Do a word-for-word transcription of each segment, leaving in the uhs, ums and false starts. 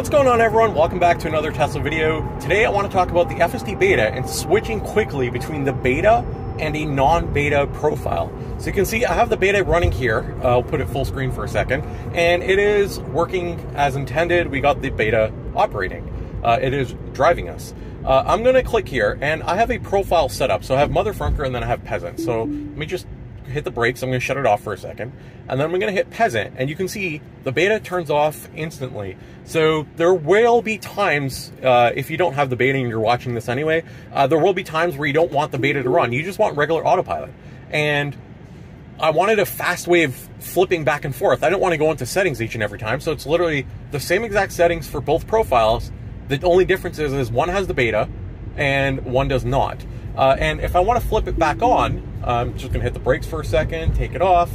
What's going on, everyone? Welcome back to another Tesla video. Today I want to talk about the F S D beta and switching quickly between the beta and a non-beta profile. So you can see I have the beta running here. Uh, I'll put it full screen for a second, and it is working as intended. We got the beta operating. Uh, it is driving us. Uh, I'm going to click here, and I have a profile set up. So I have Motherfrunker, and then I have Peasant. So let me just hit the brakes. I'm going to shut it off for a second, and then I'm going to hit Peasant, and you can see the beta turns off instantly. So there will be times, uh, if you don't have the beta and you're watching this anyway, uh, there will be times where you don't want the beta to run. You just want regular autopilot. And I wanted a fast way of flipping back and forth. I don't want to go into settings each and every time. So it's literally the same exact settings for both profiles. The only difference is, is one has the beta and one does not. Uh, and if I want to flip it back on, I'm just going to hit the brakes for a second, take it off,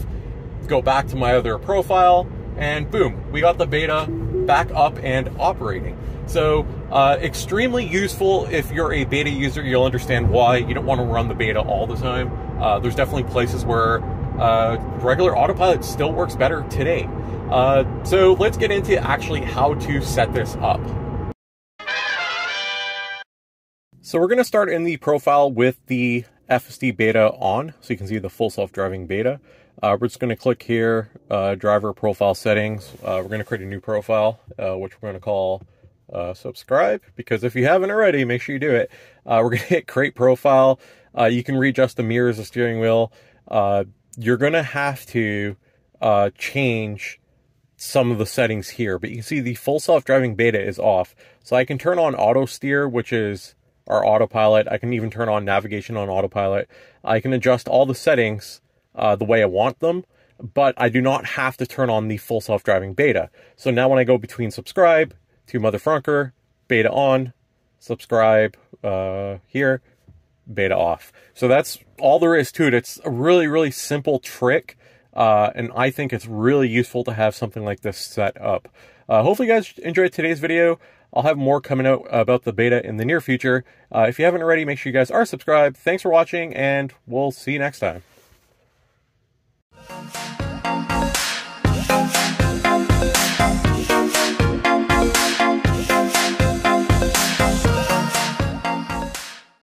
go back to my other profile, and boom, we got the beta back up and operating. So uh, extremely useful. If you're a beta user, you'll understand why you don't want to run the beta all the time. Uh, there's definitely places where uh, regular autopilot still works better today. Uh, so let's get into actually how to set this up. So we're going to start in the profile with the F S D beta on, so you can see the full self-driving beta. Uh, we're just going to click here, uh, driver profile settings. Uh, we're going to create a new profile, uh, which we're going to call uh, subscribe, because if you haven't already, make sure you do it. Uh, we're going to hit create profile. Uh, you can readjust the mirrors, the steering wheel. Uh, you're going to have to uh, change some of the settings here, but you can see the full self-driving beta is off. So I can turn on auto steer, which is our autopilot. I can even turn on navigation on autopilot. I can adjust all the settings uh, the way I want them, but I do not have to turn on the full self-driving beta. So now when I go between subscribe to Motherfrunker, beta on, subscribe uh, here, beta off. So that's all there is to it. It's a really, really simple trick. Uh, and I think it's really useful to have something like this set up. Uh, hopefully you guys enjoyed today's video. I'll have more coming out about the beta in the near future. Uh, if you haven't already, make sure you guys are subscribed. Thanks for watching, and we'll see you next time.